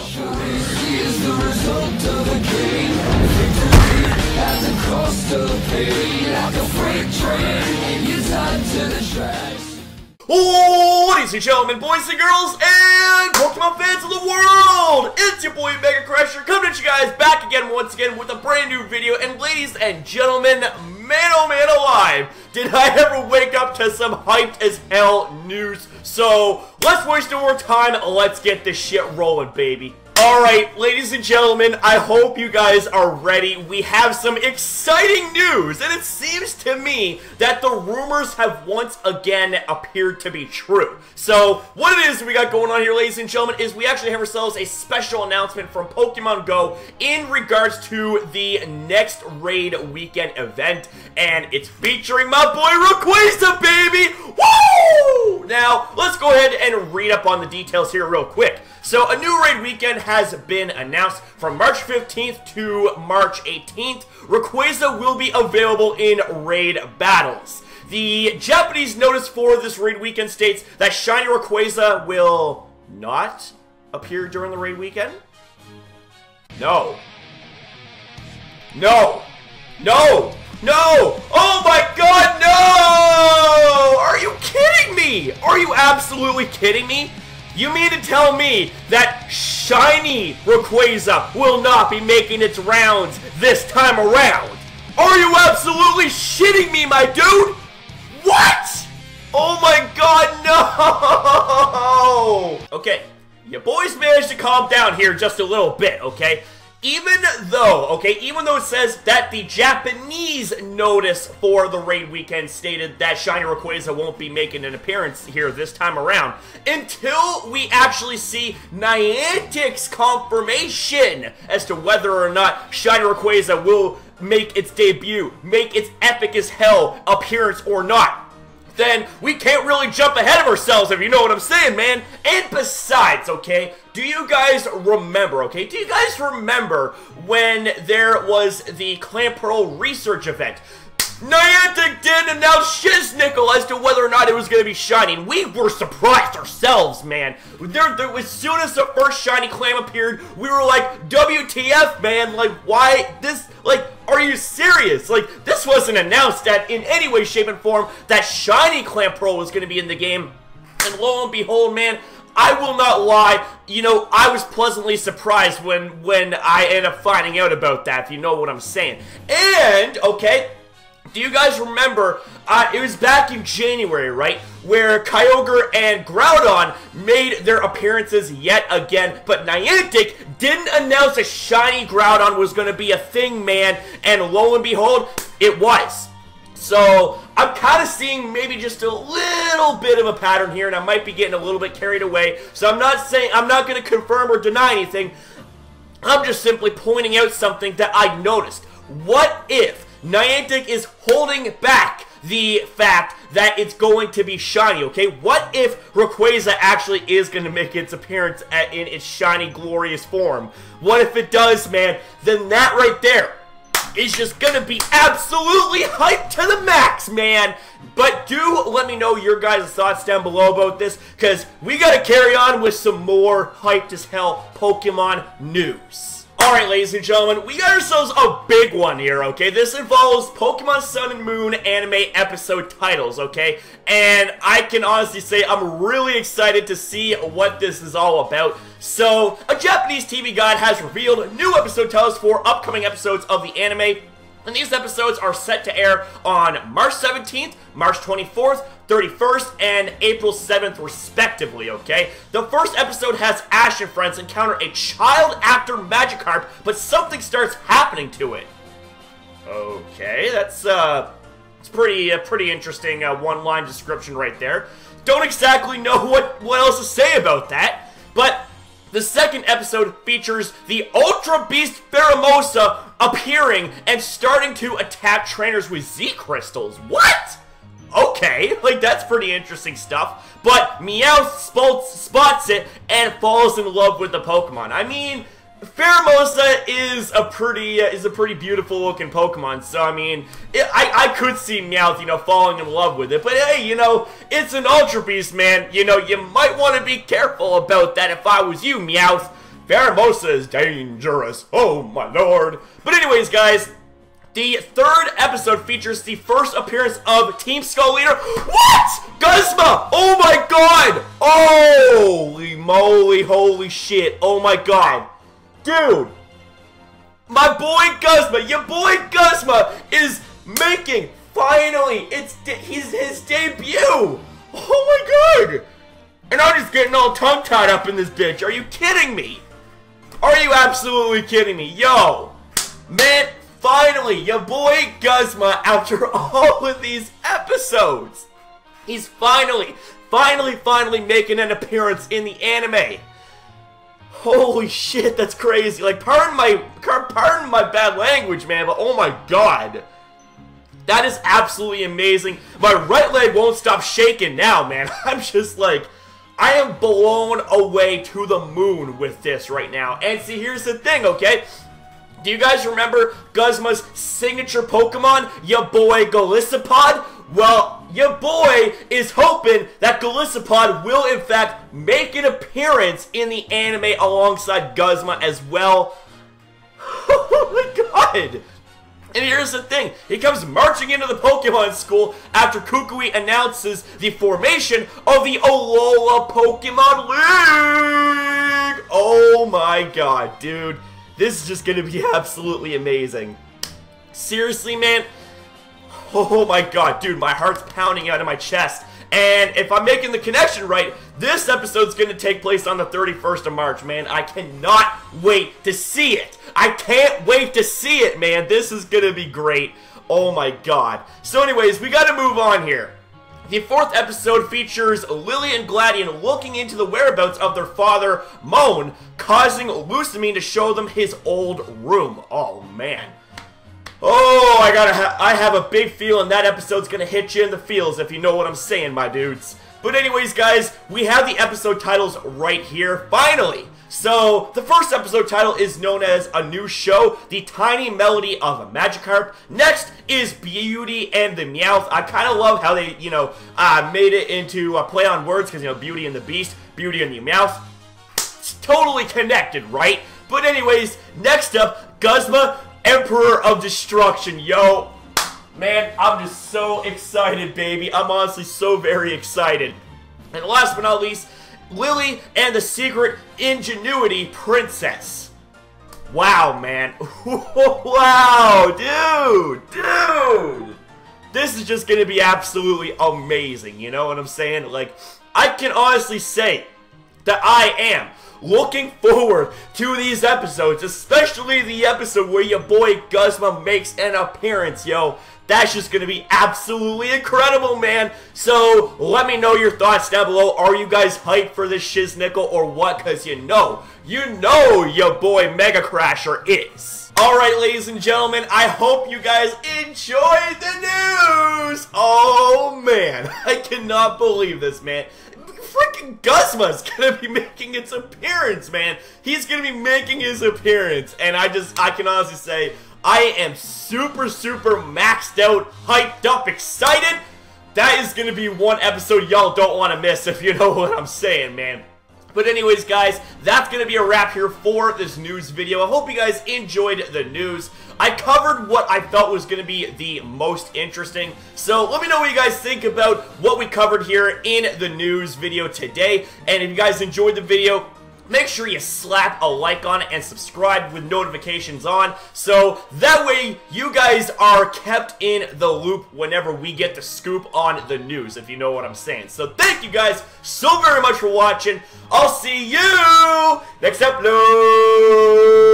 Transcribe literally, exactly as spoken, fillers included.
Oh, ladies and gentlemen, boys and girls, and Pokemon fans of the world! It's your boy MegaCrasher coming at you guys back again once again with a brand new video. And ladies and gentlemen, man oh man alive, did I ever wake up to some hyped as hell news. So, let's waste no more time, let's get this shit rolling, baby. Alright, ladies and gentlemen, I hope you guys are ready. We have some exciting news, and it seems to me that the rumors have once again appeared to be true. So, what it is we got going on here, ladies and gentlemen, is we actually have ourselves a special announcement from Pokemon Go in regards to the next Raid Weekend event, and it's featuring my boy Rayquaza, baby! Woo! Now, let's go ahead and read up on the details here real quick. So, a new Raid Weekend has been announced from March fifteenth to March eighteenth. Rayquaza will be available in Raid Battles. The Japanese notice for this Raid Weekend states that Shiny Rayquaza will not appear during the Raid Weekend. No. No. No. No! Oh my god, no! Are you kidding me? Are you absolutely kidding me? You mean to tell me that Shiny Rayquaza will not be making its rounds this time around? Are you absolutely shitting me, my dude? What? Oh my god, no! Okay, you boys managed to calm down here just a little bit, okay? Even though, okay, even though it says that the Japanese notice for the Raid Weekend stated that Shiny Rayquaza won't be making an appearance here this time around, until we actually see Niantic's confirmation as to whether or not Shiny Rayquaza will make its debut, make its epic as hell appearance or not, then we can't really jump ahead of ourselves, if you know what I'm saying, man. And besides, okay, do you guys remember, okay, do you guys remember when there was the Clamperl research event? Niantic did announce Shiznickel as to whether or not it was going to be shiny. We were surprised ourselves, man. There, there, as soon as the first shiny clam appeared, we were like, W T F, man, like, why this, like, are you serious? Like, this wasn't announced that in any way, shape, and form that shiny Clamperl was going to be in the game. And lo and behold, man, I will not lie, you know, I was pleasantly surprised when, when I ended up finding out about that, if you know what I'm saying. And, okay, do you guys remember, uh, it was back in January, right, where Kyogre and Groudon made their appearances yet again, but Niantic didn't announce a shiny Groudon was going to be a thing, man, and lo and behold, it was. So, I'm kind of seeing maybe just a little bit of a pattern here, and I might be getting a little bit carried away, so I'm not saying, I'm not going to confirm or deny anything, I'm just simply pointing out something that I noticed. What if Niantic is holding back the fact that it's going to be shiny, okay? What if Rayquaza actually is going to make its appearance at, in its shiny, glorious form? What if it does, man? Then that right there is just going to be absolutely hyped to the max, man. But do let me know your guys' thoughts down below about this, because we got to carry on with some more hyped as hell Pokemon news. Alright, ladies and gentlemen, we got ourselves a big one here, okay? This involves Pokemon Sun and Moon anime episode titles, okay? And I can honestly say I'm really excited to see what this is all about. So, a Japanese T V guide has revealed new episode titles for upcoming episodes of the anime. And these episodes are set to air on March seventeenth, March twenty-fourth, thirty-first, and April seventh, respectively, okay? The first episode has Ash and friends encounter a child actor Magikarp, but something starts happening to it. Okay, that's, uh, it's pretty, uh, pretty interesting uh, one-line description right there. Don't exactly know what, what else to say about that, but the second episode features the Ultra Beast Pheromosa appearing and starting to attack trainers with Z-Crystals. What? Okay, like, that's pretty interesting stuff. But Meowth spots it and falls in love with the Pokemon. I mean, Pheromosa is a pretty uh, is a pretty beautiful looking Pokemon, so I mean, it, I I could see Meowth, you know, falling in love with it. But hey, you know, it's an Ultra Beast, man. You know, you might want to be careful about that. If I was you, Meowth, Pheromosa is dangerous, oh my lord. But anyways, guys, the third episode features the first appearance of Team Skull leader. What? Guzma! Oh my god! Holy moly, holy shit. Oh my god. Dude. My boy Guzma, your boy Guzma is making, finally, it's de he's his debut. Oh my god. And I'm just getting all tongue-tied up in this bitch. Are you kidding me? Are you absolutely kidding me? Yo. Man. Finally, your boy Guzma, after all of these episodes, he's finally, finally, finally making an appearance in the anime. Holy shit, that's crazy. Like, pardon my, pardon my bad language, man, but oh my god. That is absolutely amazing. My right leg won't stop shaking now, man. I'm just like, I am blown away to the moon with this right now. And see, here's the thing, okay? Do you guys remember Guzma's signature Pokemon, your boy Golisopod? Well, your boy is hoping that Golisopod will in fact make an appearance in the anime alongside Guzma as well. Oh my god! And here's the thing, he comes marching into the Pokemon school after Kukui announces the formation of the Alola Pokemon League! Oh my god, dude. This is just going to be absolutely amazing. Seriously, man. Oh my god, dude, my heart's pounding out of my chest. And if I'm making the connection right, this episode's going to take place on the thirty-first of March, man. I cannot wait to see it. I can't wait to see it, man. This is going to be great. Oh my god. So anyways, we got to move on here. The fourth episode features Lillie and Gladion looking into the whereabouts of their father, Mohn, causing Lusamine to show them his old room. Oh, man. Oh, I gotta ha I have a big feeling that episode's gonna hit you in the feels, if you know what I'm saying, my dudes. But anyways, guys, we have the episode titles right here, finally. So, the first episode title is known as A New Show, The Tiny Melody of a Magikarp. Next is Beauty and the Meowth. I kind of love how they, you know, uh, made it into a play on words, because, you know, Beauty and the Beast, Beauty and the Meowth. It's totally connected, right? But anyways, next up, Guzma, Emperor of Destruction, yo. Man, I'm just so excited, baby. I'm honestly so very excited. And last but not least, Lillie and the Secret Ingenuity Princess. Wow, man. Wow, dude. Dude. This is just going to be absolutely amazing. You know what I'm saying? Like, I can honestly say that I am looking forward to these episodes, especially the episode where your boy Guzma makes an appearance, yo. That's just going to be absolutely incredible, man. So, let me know your thoughts down below. Are you guys hyped for this Shiznickel or what? Because you know, you know your boy MegaCrasher is. Alright, ladies and gentlemen, I hope you guys enjoyed the news. Oh, man. I cannot believe this, man. Freaking Guzma's gonna be making its appearance, man. He's gonna be making his appearance. And I just, I can honestly say, I am super, super maxed out, hyped up, excited. That is going to be one episode y'all don't want to miss, if you know what I'm saying, man. But anyways, guys, that's going to be a wrap here for this news video. I hope you guys enjoyed the news. I covered what I felt was going to be the most interesting. So let me know what you guys think about what we covered here in the news video today. And if you guys enjoyed the video, make sure you slap a like on it and subscribe with notifications on, so that way you guys are kept in the loop whenever we get the scoop on the news, if you know what I'm saying. So thank you guys so very much for watching. I'll see you next episode.